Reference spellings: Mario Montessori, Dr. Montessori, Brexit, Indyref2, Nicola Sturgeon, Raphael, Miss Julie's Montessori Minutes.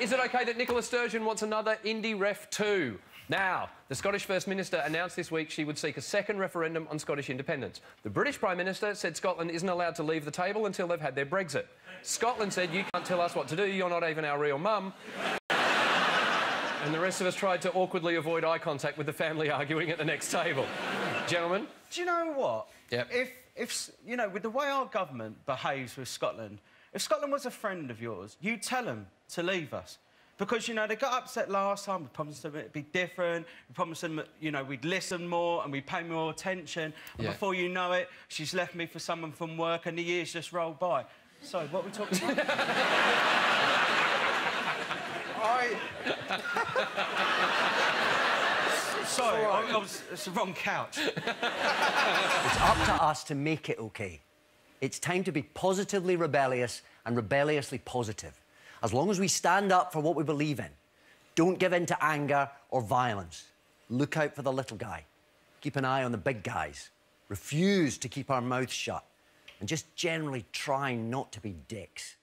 Is it okay that Nicola Sturgeon wants another Indyref2? Now, the Scottish First Minister announced this week she would seek a second referendum on Scottish independence. The British Prime Minister said Scotland isn't allowed to leave the table until they've had their Brexit. Scotland said, "You can't tell us what to do, you're not even our real mum." And the rest of us tried to awkwardly avoid eye contact with the family arguing at the next table. Gentlemen? Do you know what? Yep. If you know, with the way our government behaves with Scotland, if Scotland was a friend of yours, you'd tell them to leave us. Because, you know, they got upset last time, we promised them it'd be different, we promised them, you know, we'd listen more and we'd pay more attention. And before you know it, she's left me for someone from work and the years just rolled by. So, what are we talking about? Sorry, it's the wrong couch. It's up to us to make it OK. It's time to be positively rebellious and rebelliously positive. As long as we stand up for what we believe in, don't give in to anger or violence. Look out for the little guy. Keep an eye on the big guys. Refuse to keep our mouths shut. And just generally try not to be dicks.